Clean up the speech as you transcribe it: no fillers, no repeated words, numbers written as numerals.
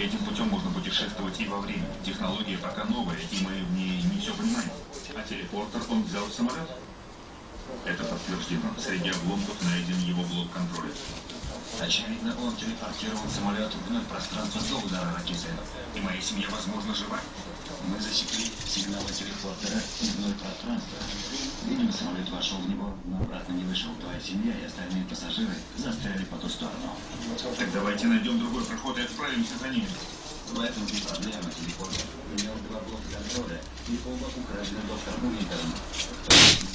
Этим путем можно путешествовать и во времени. Технология пока новая, и мы в ней не все понимаем. А телепортер он взял в самолет? Это подтверждено. Среди обломков найден его блок контроля. Очевидно, он телепортировал самолет вглубь пространства до удара ракеты. И моя семья, возможно, жива. Мы засекли сигналы телепортера вглубь пространства. Видимо, самолет вошел в него, но обратно не вышел. Твоя семья и остальные пассажиры застряли по ту сторону. Так давайте найдем другой проход и отправимся за ними. В этом не проблема, телепортер. У него два блока контроля, и оба украдены доктором Уникером.